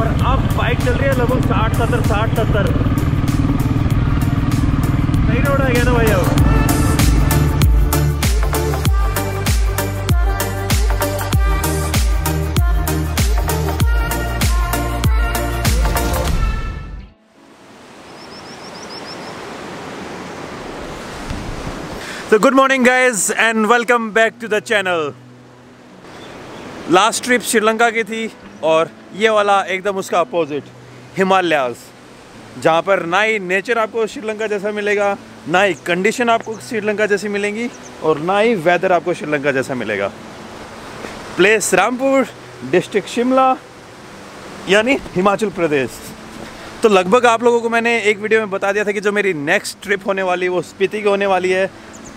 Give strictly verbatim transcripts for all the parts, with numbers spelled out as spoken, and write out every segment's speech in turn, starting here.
और अब बाइक चल रही है लगभग साठ सत्तर साठ सत्तर सही रोड आ गया था भाई। अब So good morning guys and welcome back to the channel। Last trip Sri Lanka की थी और ये वाला एकदम उसका अपोजिट हिमालयाज़, जहाँ पर ना ही नेचर आपको श्रीलंका जैसा मिलेगा, ना ही कंडीशन आपको श्रीलंका जैसी मिलेंगी और ना ही वेदर आपको श्रीलंका जैसा मिलेगा। प्लेस रामपुर, डिस्ट्रिक्ट शिमला, यानी हिमाचल प्रदेश। तो लगभग आप लोगों को मैंने एक वीडियो में बता दिया था कि जो मेरी नेक्स्ट ट्रिप होने वाली है वो स्पीति की होने वाली है,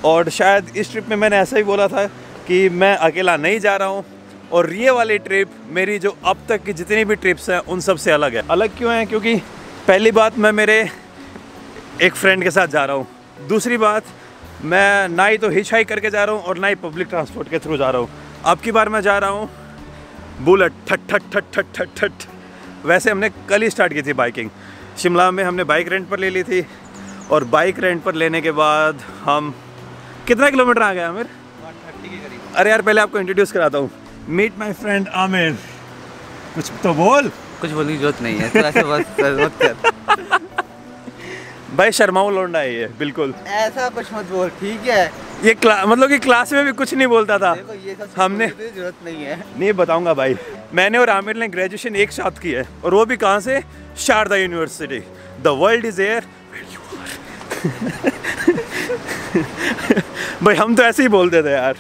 और शायद इस ट्रिप में मैंने ऐसा ही बोला था कि मैं अकेला नहीं जा रहा हूँ। और ये वाली ट्रिप मेरी जो अब तक की जितनी भी ट्रिप्स हैं उन सब से अलग है। अलग क्यों है? क्योंकि पहली बात मैं मेरे एक फ्रेंड के साथ जा रहा हूँ, दूसरी बात मैं ना ही तो हिच हाइक करके जा रहा हूँ और ना ही पब्लिक ट्रांसपोर्ट के थ्रू जा रहा हूँ। अब की बार मैं जा रहा हूँ बुलेट ठट ठट ठट ठट ठट ठट। वैसे हमने कल ही स्टार्ट की थी बाइकिंग, शिमला में हमने बाइक रेंट पर ले ली थी, और बाइक रेंट पर लेने के बाद हम कितना किलोमीटर आ गया आमिर? एक सौ तीस के करीब। अरे यार पहले आपको इंट्रोड्यूस कराता हूँ। Meet my friend Aamir. कुछ तो बोल, कुछ बोलने की जरूरत नहीं है तो ऐसे बस मत कर भाई, शर्माऊ लौंडा है ये, बिल्कुल ऐसा कुछ मत बोल, ठीक है? ये मतलब कि क्लास में भी कुछ नहीं बोलता था, ये सब हमने जरूरत नहीं है। नहीं बताऊंगा भाई, मैंने और आमिर ने ग्रेजुएशन एक साथ की है, और वो भी कहाँ से? Sharda university. The world is air भाई हम तो ऐसे ही बोलते थे यार।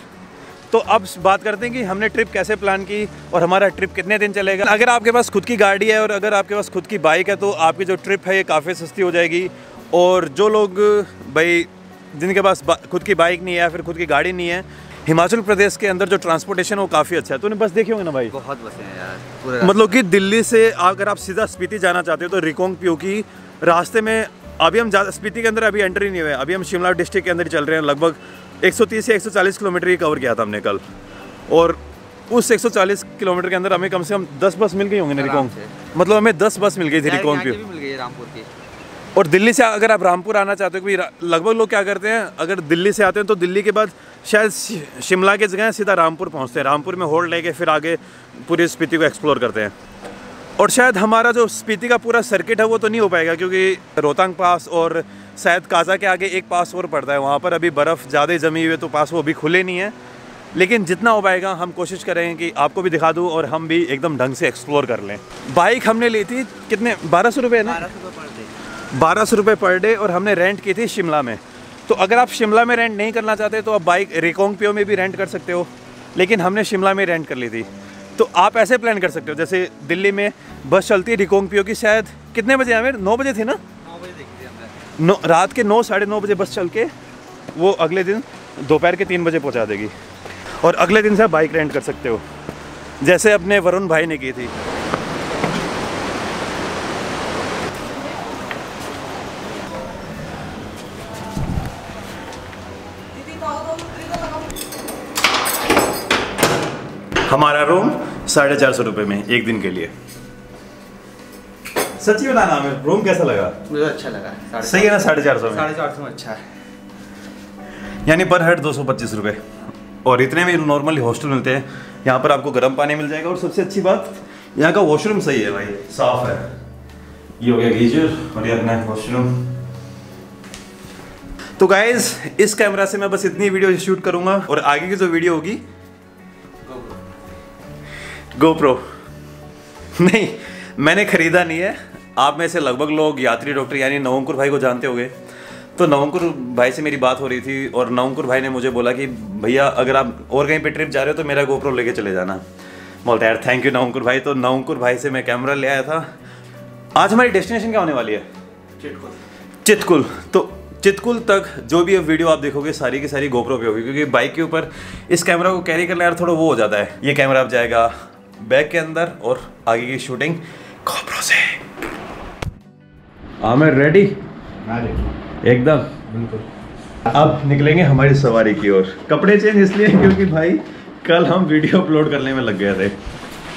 तो अब बात करते हैं कि हमने ट्रिप कैसे प्लान की और हमारा ट्रिप कितने दिन चलेगा। अगर आपके पास खुद की गाड़ी है और अगर आपके पास खुद की बाइक है तो आपकी जो ट्रिप है ये काफ़ी सस्ती हो जाएगी। और जो लोग भाई जिनके पास खुद की बाइक नहीं है या फिर खुद की गाड़ी नहीं है, हिमाचल प्रदेश के अंदर जो ट्रांसपोर्टेशन वो काफ़ी अच्छा है। तो उन्हें बस देखी होंगे ना भाई, बहुत बसें हैं यार। मतलब कि दिल्ली से अगर आप सीधा स्पीति जाना चाहते हो तो रेकोंग पियो की रास्ते में, अभी हम ज़्यादा स्पीति के अंदर अभी एंटर ही नहीं हुए, अभी हम शिमला डिस्ट्रिक्ट के अंदर चल रहे हैं। लगभग एक सौ तीस से एक सौ चालीस किलोमीटर ही कवर किया था हमने कल, और उस एक सौ चालीस किलोमीटर के अंदर हमें कम से कम दस बस मिल गई होंगी ना रेकोंग। मतलब हमें दस बस मिल गई थी रेकोंग की, मिल गई रामपुर की। और दिल्ली से अगर आप रामपुर आना चाहते हो, क्योंकि लगभग लोग क्या करते हैं अगर दिल्ली से आते हैं तो दिल्ली के बाद शायद शिमला की जगह सीधा रामपुर पहुँचते हैं, रामपुर में होल्ड लेके फिर आगे पूरी स्पीति को एक्सप्लोर करते हैं। और शायद हमारा जो स्पीति का पूरा सर्किट है वो तो नहीं हो पाएगा, क्योंकि रोहतांग पास और शायद काजा के आगे एक पास और पड़ता है, वहाँ पर अभी बर्फ़ ज़्यादा जमी हुई है तो पास वो अभी खुले नहीं है। लेकिन जितना हो पाएगा हम कोशिश करेंगे कि आपको भी दिखा दूँ और हम भी एकदम ढंग से एक्सप्लोर कर लें। बाइक हमने ली थी कितने, बारह सौ रुपये ना, बारह सौ रुपये पर डे, और हमने रेंट की थी शिमला में। तो अगर आप शिमला में रेंट नहीं करना चाहते तो आप बाइक रेकोंग पियो में भी रेंट कर सकते हो, लेकिन हमने शिमला में रेंट कर ली थी। तो आप ऐसे प्लान कर सकते हो, जैसे दिल्ली में बस चलती है रेकोंग पियो की, शायद कितने बजे आमिर? नौ बजे थी ना, नौ बजे देखी थी नौ, रात के नौ साढ़े नौ बजे बस चल के वो अगले दिन दोपहर के तीन बजे पहुंचा देगी, और अगले दिन से आप बाइक रेंट कर सकते हो जैसे अपने वरुण भाई ने की थी। हमारा रूम साढ़े चार सौ रुपये में एक दिन के लिए। सच्ची बताना हमें रूम कैसा लगा? मुझे अच्छा लगा, सही है ना? साढ़े चार सौ में साढ़े चार सौ में अच्छा है, यानी पर हेड दो सौ पच्चीस रुपये, और इतने में नॉर्मली हॉस्टल मिलते हैं। यहाँ पर आपको गर्म पानी मिल जाएगा, और सबसे अच्छी बात यहाँ का वॉशरूम सही है भाई, साफ है। ये हो गया गीजर और ये अपना वॉशरूम। तो गाइज इस कैमरा से मैं बस इतनी वीडियो शूट करूँगा, और आगे की जो वीडियो होगी गोप्रो नहीं मैंने ख़रीदा नहीं है। आप में से लगभग लोग यात्री डॉक्टर यानी नवंकुर भाई को जानते होंगे, तो नवंकुर भाई से मेरी बात हो रही थी, और नवंकुर भाई ने मुझे बोला कि भैया अगर आप और कहीं पे ट्रिप जा रहे हो तो मेरा गोप्रो लेके चले जाना। बोलते यार थैंक यू नवंकुर भाई। तो नवंकुर भाई से मैं कैमरा ले आया था। आज हमारी डेस्टिनेशन क्या होने वाली है? चितकुल। चितकुल, तो चितकुल तक जो भी अब वीडियो आप देखोगे सारी की सारी गोप्रो पे होगी, क्योंकि बाइक के ऊपर इस कैमरा को कैरी करना यार थोड़ा वो हो जाता है। ये कैमरा अब जाएगा बैग के अंदर और आगे की शूटिंग GoPro से। आमिर रेडी? एकदम बिल्कुल। अब निकलेंगे हमारी सवारी की ओर। कपड़े चेंज इसलिए क्योंकि भाई कल हम वीडियो अपलोड करने में लग गए थे,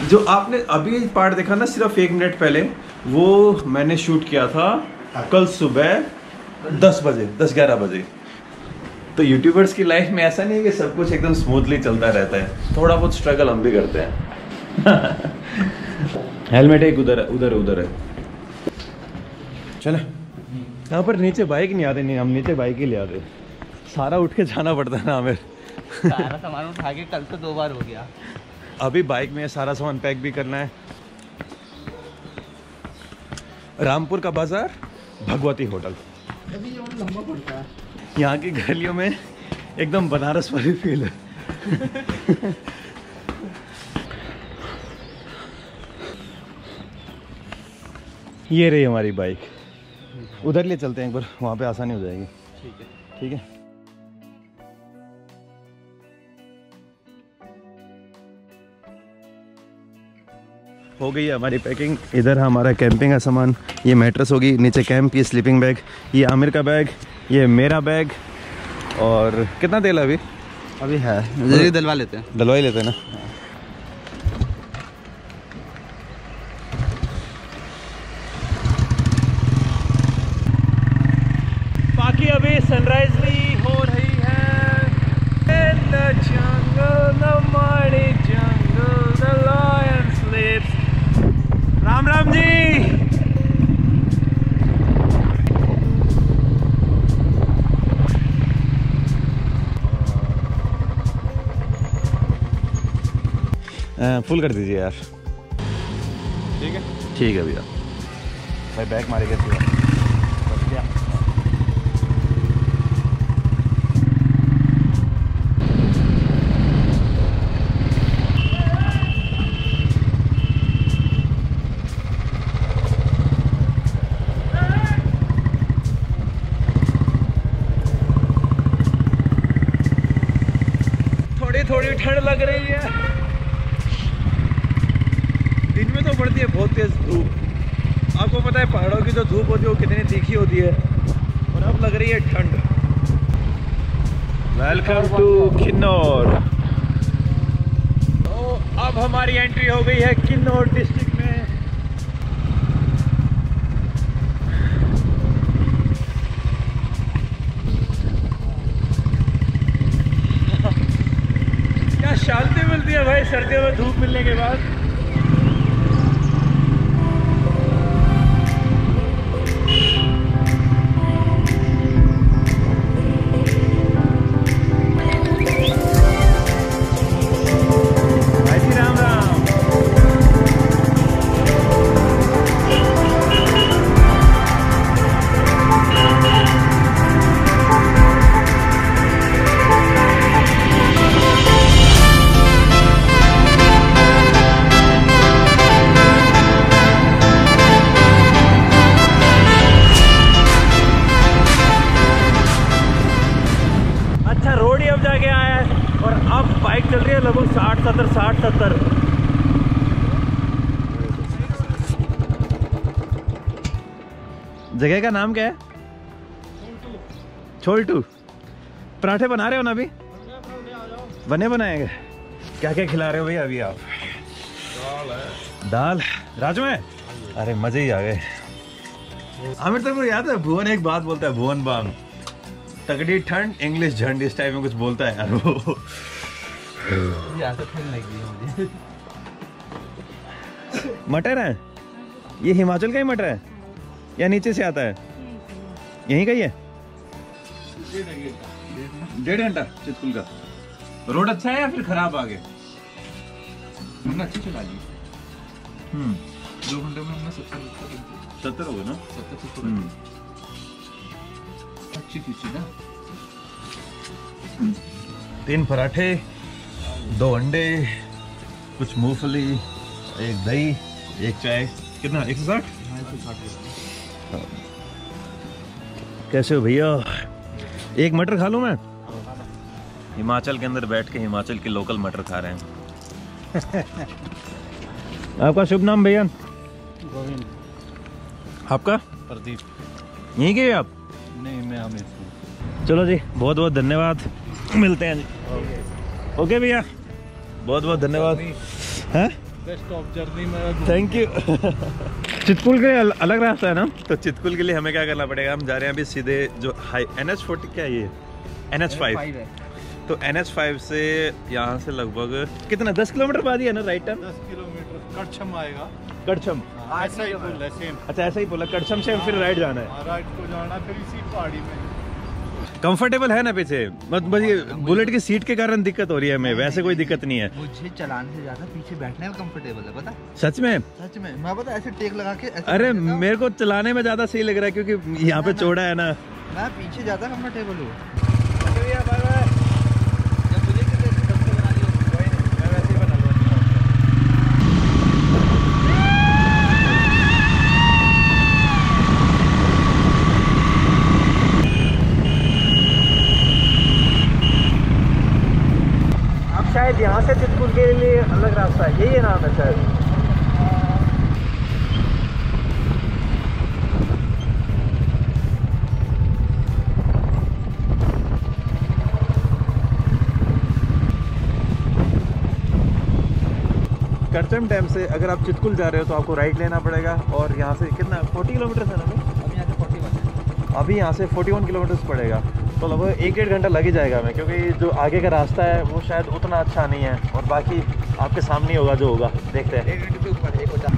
जो आपने अभी पार्ट देखा ना सिर्फ एक मिनट पहले, वो मैंने शूट किया था कल सुबह दस बजे, दस ग्यारह बजे। तो यूट्यूबर्स की लाइफ में ऐसा नहीं है कि सब कुछ एकदम स्मूथली चलता रहता है, थोड़ा बहुत स्ट्रगल हम भी करते हैं। हेलमेट एक उधर उधर उधर है, चले यहाँ पर नीचे बाइक नहीं आते, नहीं हम नीचे बाइक ही ले आते, सारा उठ के जाना पड़ता है ना हमें। सारा सामान उठा के कल तो दो बार हो गया, अभी बाइक में सारा सामान पैक भी करना है। रामपुर का बाजार, भगवती होटल, अभी लंबा पड़ता है। यहाँ की गलियों में एकदम बनारस वाली फील है। ये रही हमारी बाइक, उधर ले चलते हैं एक बार, वहाँ पे आसानी हो जाएगी। ठीक है ठीक है। हो गई हमारी पैकिंग, इधर हमारा कैंपिंग का सामान, ये मैट्रेस होगी, नीचे कैंप, ये स्लीपिंग बैग, ये आमिर का बैग, ये मेरा बैग। और कितना तेल अभी अभी है, जल्दी डलवा लेते हैं, डलवा ही लेते हैं ना। बाकी अभी सनराइज भी हो रही है। राम राम जी, फुल कर दीजिए यार। ठीक है ठीक है भैया, भाई बैग मारे कैसे। थोड़ी ठंड लग रही है, दिन में तो पड़ती है बहुत तेज धूप, आपको पता है पहाड़ों की जो धूप होती है वो कितनी तीखी होती है, और अब लग रही है ठंड। Welcome to Kinnaur. तो अब हमारी एंट्री हो गई है किन्नौर डिस्ट्रिक्ट में। शांति मिलती है भाई सर्दियों में धूप मिलने के बाद। साठ सत्तर। जगह का नाम क्या है? छोलटू। पराठे बना रहे हो ना अभी? बने बनाएंगे। क्या क्या खिला रहे हो भैया अभी आप? दाल है। दाल राजू है, अरे मजे ही आ गए। आमिर तक याद है भुवन एक बात बोलता है, भुवन बाम, तगड़ी ठंड इंग्लिश झंड, इस टाइप में कुछ बोलता है यार वो। मुझे मटर है ये, हिमाचल का ही मटर है या नीचे से आता है? यहीं का ही है। डेढ़ घंटा चितकुल का। रोड अच्छा है या फिर खराब? आगे हमने अच्छी चला ली, दो घंटे में हमने सत्तर सत्तर हो गए ना, सत्तर अच्छी खींची ना। तीन पराठे, दो अंडे, कुछ मूंगफली, एक दही, एक चाय। कितना? एक सौ साठ। कैसे हो भैया? एक मटर खा लूँ मैं? हिमाचल के अंदर बैठ के हिमाचल के लोकल मटर खा रहे हैं। आपका शुभ नाम भैया? गोविंद। आपका? प्रदीप। यहीं के आप? नहीं, मैं आमिर। चलो जी, बहुत बहुत धन्यवाद, मिलते हैं जी। ओके भैया, बहुत बहुत धन्यवाद। हैं बेस्ट ऑफ जर्नी में। Thank you. चितकुल के लिए अलग रास्ता है ना, तो चितकुल के लिए हमें क्या करना पड़ेगा, हम जा रहे हैं अभी सीधे जो हाई एन एच फोर्टी क्या ये एन एच फाइव है, तो एन एच फाइव से यहाँ से लगभग कितना दस किलोमीटर बाद ही है ना राइट टर्न, दस किलोमीटर करछम आएगा। करछम ऐसा ही बोला सेम। अच्छा ऐसा ही बोला, करछम से फिर राइट जाना है, राइट को जाना फिर इसी पहाड़ी में। कंफर्टेबल है ना पीछे, मतलब बस ये बुलेट की सीट के कारण दिक्कत हो रही है हमें, वैसे कोई दिक्कत नहीं है। मुझे चलाने से ज्यादा पीछे बैठने में कंफर्टेबल है, पता सच में सच में मैं पता ऐसे टेक लगा के। अरे मेरे को चलाने में ज्यादा सही लग रहा है क्योंकि यहाँ पे चौड़ा है ना, मैं पीछे ज्यादा कम्फर्टेबल हूँ। यहाँ से चितकुल के लिए अलग रास्ता है, यही है नाम है शायद। करचम डैम से अगर आप चितकुल जा रहे हो तो आपको राइट लेना पड़ेगा, और यहाँ से कितना चालीस किलोमीटर है ना, अभी यहाँ से इकतालीस, अभी यहाँ से इकतालीस किलोमीटर पड़ेगा, तो लगभग एक डेढ़ घंटा लग ही जाएगा हमें, क्योंकि जो आगे का रास्ता है वो शायद उतना अच्छा नहीं है, और बाकी आपके सामने होगा जो होगा, देखते हैं। एक घंटे के ऊपर एक होता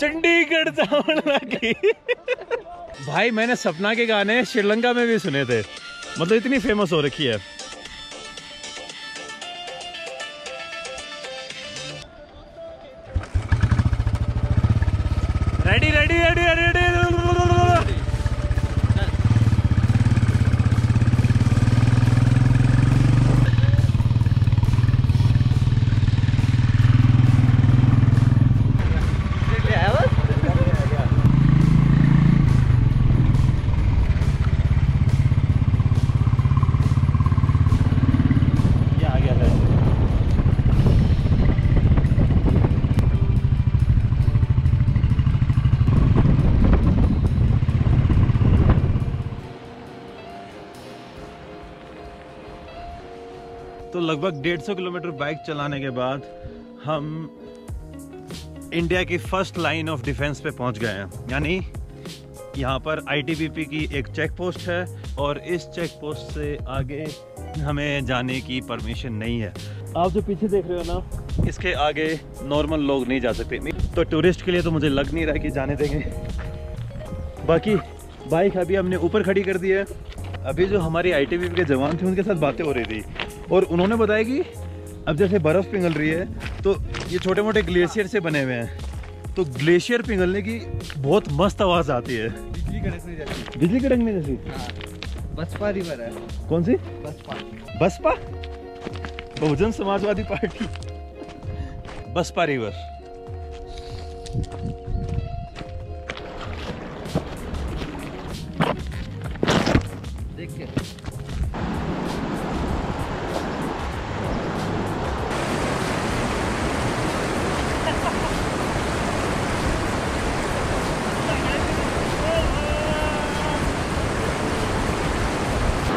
चंडीगढ़ की। भाई मैंने सपना के गाने श्रीलंका में भी सुने थे, मतलब इतनी फेमस हो रखी है। रेडी रेडी रेडी रेडी लगभग डेढ़ सौ किलोमीटर बाइक चलाने के बाद हम इंडिया की फर्स्ट लाइन ऑफ डिफेंस पे पहुंच गए हैं, यानी यहाँ पर आई टी बी पी की एक चेक पोस्ट है, और इस चेक पोस्ट से आगे हमें जाने की परमिशन नहीं है। आप जो पीछे देख रहे हो ना, इसके आगे नॉर्मल लोग नहीं जा सकते, तो टूरिस्ट के लिए तो मुझे लग नहीं रहा कि जाने देंगे। बाकी बाइक अभी हमने ऊपर खड़ी कर दी है। अभी जो हमारी आई टी बी पी के जवान थे उनके साथ बातें हो रही थी, और उन्होंने बताया कि अब जैसे बर्फ़ पिघल रही है तो ये छोटे मोटे ग्लेशियर से बने हुए हैं, तो ग्लेशियर पिघलने की बहुत मस्त आवाज़ आती है, बिजली कड़कने जैसी। बिजली कड़कने जैसी। बसपा रिवर है। कौन सी? बसपा। बसपा? बहुजन समाजवादी पार्टी। बसपा रिवर। देखिए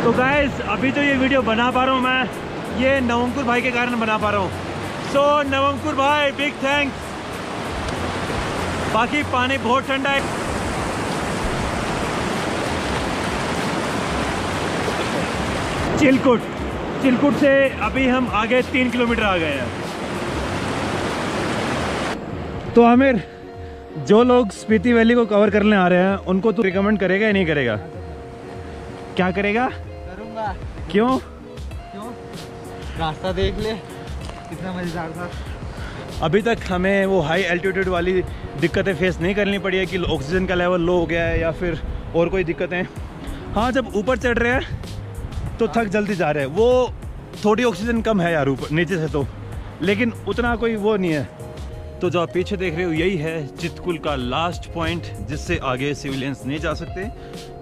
तो गाइस अभी तो ये वीडियो बना पा रहा हूँ मैं, ये नवंकुर भाई के कारण बना पा रहा हूँ। सो so, नवंकुर भाई बिग थैंक्स। बाकी पानी बहुत ठंडा है। चिलकुट चिलकुट से अभी हम आगे तीन किलोमीटर आ गए हैं। तो आमिर, जो लोग स्पीति वैली को कवर करने आ रहे हैं उनको तू रिकमेंड करेगा या नहीं करेगा? क्या करेगा? करूँगा। क्यों? क्यों? रास्ता देख ले कितना मजेदार था। अभी तक हमें वो हाई एल्टीट्यूड वाली दिक्कतें फेस नहीं करनी पड़ी है कि ऑक्सीजन का लेवल लो हो गया है या फिर और कोई दिक्कतें। हाँ, जब ऊपर चढ़ रहे हैं तो थक जल्दी जा रहे हैं, वो थोड़ी ऑक्सीजन कम है यार ऊपर नीचे से तो, लेकिन उतना कोई वो नहीं है। तो जो आप पीछे देख रहे हो यही है चितकुल का लास्ट पॉइंट, जिससे आगे सिविलियंस नहीं जा सकते।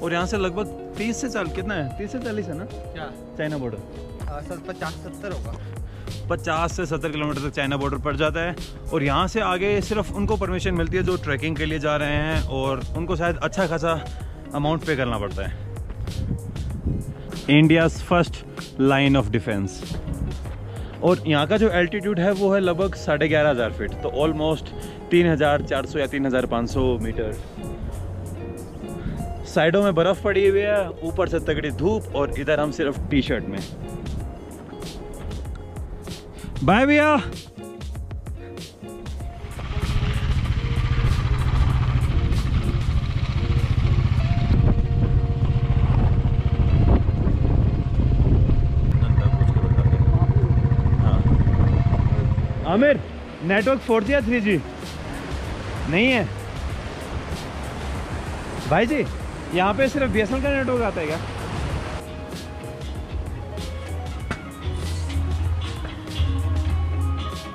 और यहाँ से लगभग तीस से चालीस, कितना है, तीस से चालीस है ना क्या चाइना बॉर्डर? पचास सत्तर होगा, पचास से सत्तर किलोमीटर तक चाइना बॉर्डर पड़ जाता है। और यहाँ से आगे सिर्फ उनको परमिशन मिलती है जो ट्रैकिंग के लिए जा रहे हैं, और उनको शायद अच्छा खासा अमाउंट पे करना पड़ता है। India's first line of defence. और यहाँ का जो एल्टीट्यूड है वो है लगभग साढ़े ग्यारह हज़ार फीट, तो ऑलमोस्ट तीन हज़ार चार सौ या तीन हज़ार पाँच सौ मीटर। साइडों में बर्फ़ पड़ी हुई है, ऊपर से तगड़ी धूप, और इधर हम सिर्फ टी शर्ट में। बाय भैया। आमिर, नेटवर्क फोर जी या थ्री जी नहीं है भाई जी? यहाँ पे सिर्फ बी एस एन एल का नेटवर्क आता है क्या?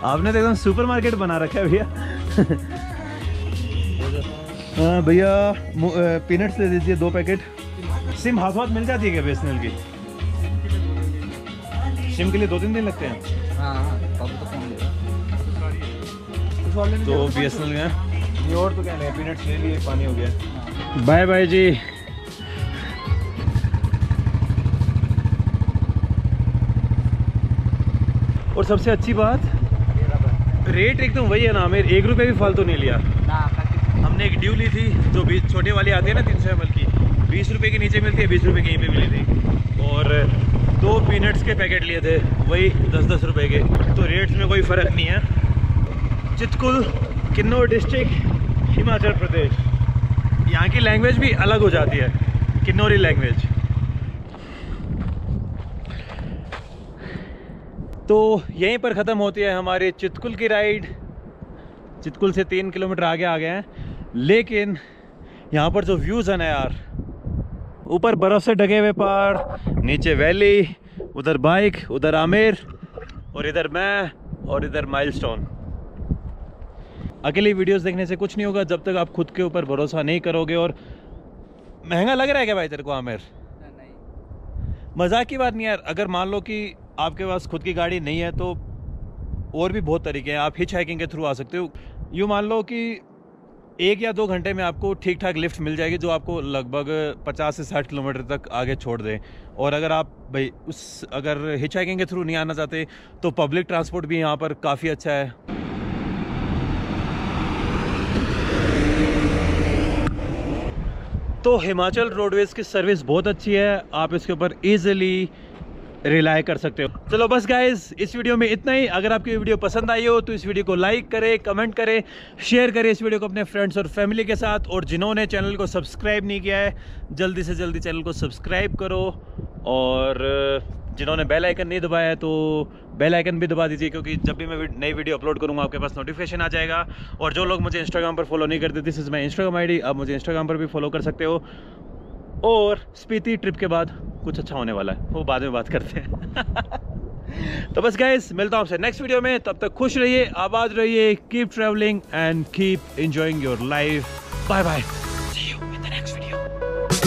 आपने तो एकदम सुपरमार्केट बना रखा है भैया। हाँ भैया, पीनट्स ले दीजिए दो पैकेट। सिम हाथ हाथ मिल जाती है क्या बीएसएनएल की? सिम के लिए दो तीन दिन लगते हैं। तो बीएसएनएल में और तो क्या है, पीनट्स ले लिए, पानी हो गया। बाय बाय जी। और सबसे अच्छी बात, रेट एकदम वही है ना आमिर, एक रुपये भी फालतू नहीं लिया ना। हमने एक ड्यू ली थी जो बीस छोटे वाली आती है ना, तीन सौ एम एल की, बीस रुपये के नीचे मिलती है, बीस रुपये कहीं पे मिली थी। और दो पीनट्स के पैकेट लिए थे, वही दस दस रुपए के। तो रेट्स में कोई फ़र्क नहीं है। चितकुल, किन्नौर डिस्ट्रिक्ट, हिमाचल प्रदेश। यहाँ की लैंग्वेज भी अलग हो जाती है, किन्नौरी लैंग्वेज। तो यहीं पर ख़त्म होती है हमारी चितकुल की राइड। चितकुल से तीन किलोमीटर आगे आ गए हैं, लेकिन यहाँ पर जो व्यूज़ है ना यार, ऊपर बर्फ़ से ढके हुए पहाड़, नीचे वैली, उधर बाइक, उधर आमिर, और इधर मैं, और इधर माइलस्टोन। अकेली वीडियोस देखने से कुछ नहीं होगा जब तक आप खुद के ऊपर भरोसा नहीं करोगे। और महंगा लग रहा है क्या भाई तेरे को आमिर? मजाक की बात नहीं यार। अगर मान लो कि आपके पास खुद की गाड़ी नहीं है तो और भी बहुत तरीके हैं, आप हिच हाइकिंग के थ्रू आ सकते हो। यूँ मान लो कि एक या दो घंटे में आपको ठीक ठाक लिफ्ट मिल जाएगी जो आपको लगभग पचास से साठ किलोमीटर तक आगे छोड़ दे। और अगर आप भाई उस अगर हिच हाइकिंग के थ्रू नहीं आना चाहते तो पब्लिक ट्रांसपोर्ट भी यहाँ पर काफ़ी अच्छा है। तो हिमाचल रोडवेज़ की सर्विस बहुत अच्छी है, आप इसके ऊपर ईजिली रिलाय कर सकते हो। चलो बस गाइज, इस वीडियो में इतना ही। अगर आपकी वीडियो पसंद आई हो तो इस वीडियो को लाइक करें, कमेंट करें, शेयर करें इस वीडियो को अपने फ्रेंड्स और फैमिली के साथ। और जिन्होंने चैनल को सब्सक्राइब नहीं किया है, जल्दी से जल्दी चैनल को सब्सक्राइब करो। और जिन्होंने बेल आइकन नहीं दबाया है तो बेल आइकन भी दबा दीजिए, क्योंकि जब भी मैं नई वीडियो अपलोड करूँगा आपके पास नोटिफिकेशन आ जाएगा। और जो लोग मुझे इंस्टाग्राम पर फॉलो नहीं करते, this is my Instagram I D, आप मुझे इंस्टाग्राम पर भी फॉलो कर सकते हो। और स्पीति ट्रिप के बाद कुछ अच्छा होने वाला है, वो बाद में बात करते हैं। तो बस गाइस, मिलता हूँ आपसे नेक्स्ट वीडियो में। तब तक खुश रहिए, आबाद रहिए, keep travelling and keep enjoying your life. Bye bye, see you in the next video.